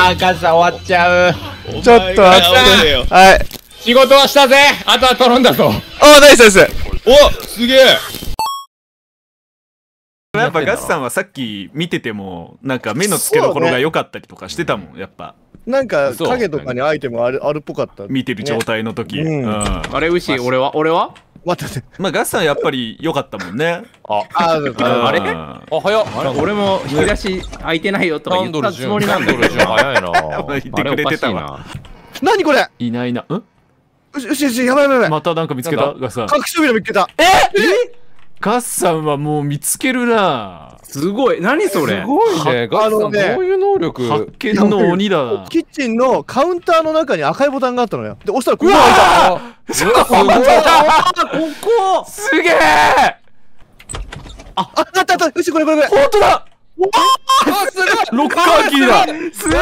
あー、ガチャ終わっちゃう。ちょっと待って。はい。仕事はしたぜ。あとは頼んだぞ。お、ナイスです。お、すげえ。やっぱガチさんはさっき見てても、なんか目の付けどころが良かったりとかしてたもん、やっぱ。なんか影とかにアイテムあるっぽかった。見てる状態の時。あれ、牛、俺はまあガッサンやっぱり良かったもんね。あれあ、早っ。俺も引き出し開いてないよとか言ったつもりなんだけど。早いな。言ってくれてたわ。何これいないな。んよしよし、やばいやばい。またなんか見つけたガッサン。隠し扉見つけた。えガッサンはもう見つけるな。すごい。何それ。すごいね。ガッサン、どういう能力。発見の鬼だ。キッチンのカウンターの中に赤いボタンがあったのよ。で、押したらここが開いた。ここすげえ。あ、あったあった。うちこれこれこれ。本当だ。ロッカーキーだ。すごい。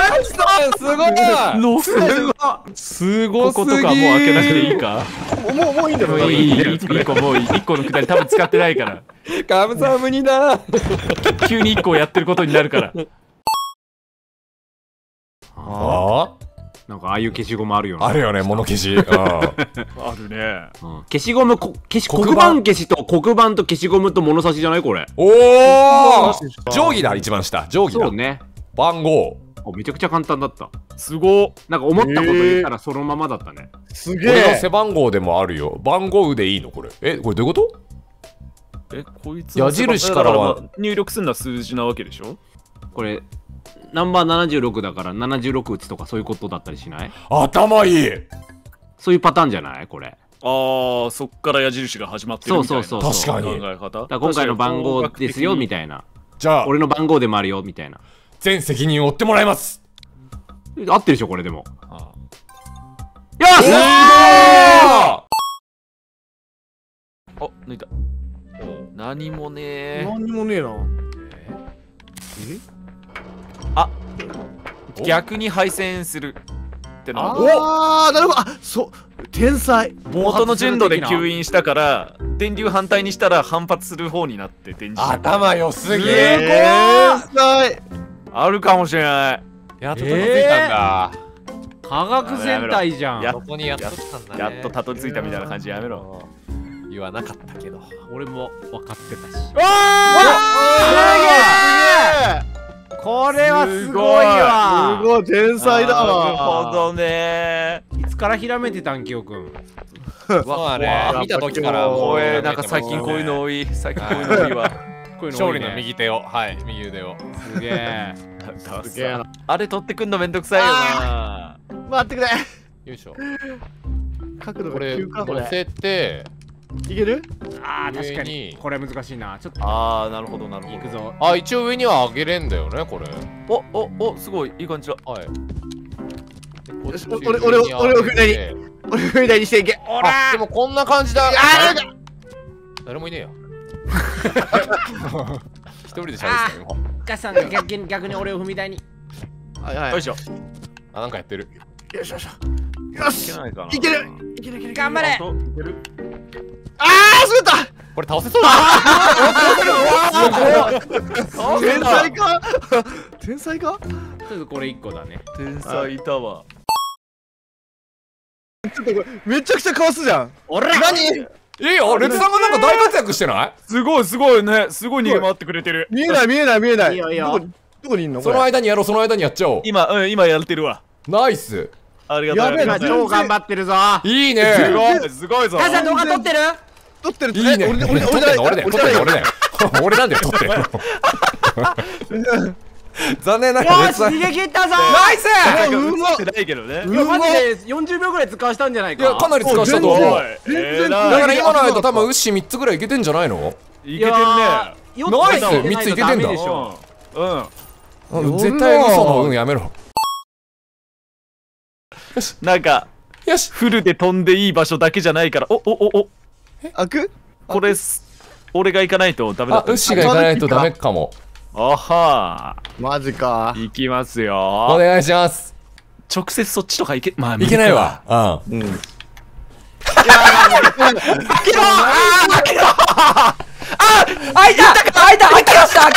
すごい。こことかもう開けなくていいか。もういいんだよ。もういい。一個のくだり多分使ってないから。ガムサムニだ。急に一個やってることになるから。ああ。なんかああいう消しゴムあるよね。あるよね、物消し。あるね。消しゴム、黒板消しと黒板と消しゴムと物差しじゃないこれ。おお。定規だ、一番下。定規だ。そうね。番号。めちゃくちゃ簡単だった。すご。なんか思ったこと言ったらそのままだったね。すげえ。これの背番号でもあるよ。番号でいいのこれ。え、これどういうこと？え、こいつ矢印からは入力するのは数字なわけでしょ？これ。ナンバー76だから76打つとかそういうことだったりしない？頭いい。そういうパターンじゃないこれ。ああ、そっから矢印が始まってるみたいな。そうそうそう。確かに。だから今回の番号ですよみたいな。じゃあ俺の番号でもあるよみたいな。全責任を負ってもらいます。合ってるでしょこれでも。ああ、よし。あ、抜いた。何もねえ。何もねえな。え、あ、逆に配線するってのは。ああ、なるほど。あ、そう、天才。元の純度で吸引したから電流反対にしたら反発する方になって電磁。頭よすげえ。天才あるかもしれない。やっとたどり着いたんだ。科学戦隊じゃん。やっとたどり着いたみたいな感じ。やめろ。言わなかったけど俺も分かってたし。わあ、すげえ。これはすごいわ。すごい、天才だわ。なるほどね。いつからひらめてたん、きよくん。わあ、見た時から。これなんか最近こういうの多い。最近こういうの多いわ。勝利の右手を、はい、右腕を。すげえ。すげえ。あれ取ってくんのめんどくさいよな。待ってくれ。よいしょ。角度これ乗せて。いける？ああ、確かにこれ難しいな。ちょっと、ああ、なるほどなるほど。いくぞ。あ、一応上には上げれんだよねこれ。お、すごいいい感じだ。はい、俺を踏み台にしていけ。おら、でもこんな感じだ。誰もいねえよ。一人で喋ってたよ。ガさんが逆に俺を踏み台に。よいしょ。あ、なんかやってる。よしよしよし、いけるいけるいける、頑張れ。ああ、滑った。これ倒せそうだ。天才か。天才か。ちょっとこれ一個だね。天才いたわ。ちょっとこれめちゃくちゃかわすじゃん。俺何？え、あ、レッツさんがなんか大活躍してない？すごいすごいね。すごい逃げ回ってくれてる。見えない見えない見えない。どこにいんの？その間にやろう、その間にやっちゃおう。今やれてるわ。ナイス。ありがとう。今超頑張ってるぞ。いいね。すごいぞ。ガさん動画撮ってる？撮ってる。いいね。俺なんだよ、撮って。残念ながら。よし、逃げ切ったぞ。ナイス。映ってないけどね。マジで40秒ぐらい使わしたんじゃないか。いや、かなり使わしたと思う。だから今の間多分ウッシー3つぐらいいけてんじゃないの？いけてるね。ナイス。3ついけてんだ。うん。絶対嘘のうんやめろ。なんかフルで飛んでいい場所だけじゃないから。お開く？これ俺が行かないとダメだ。あ、ウッシーが行かないとダメかも。あはー、マジか。行きますよ、お願いします。直接そっちとか行けないわ。うん、開けろ。あ、開いた。開けました。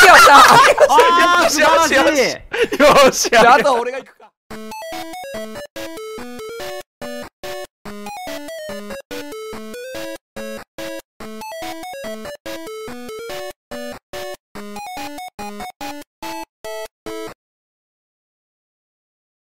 よしよしよしよし。あと俺が行くか。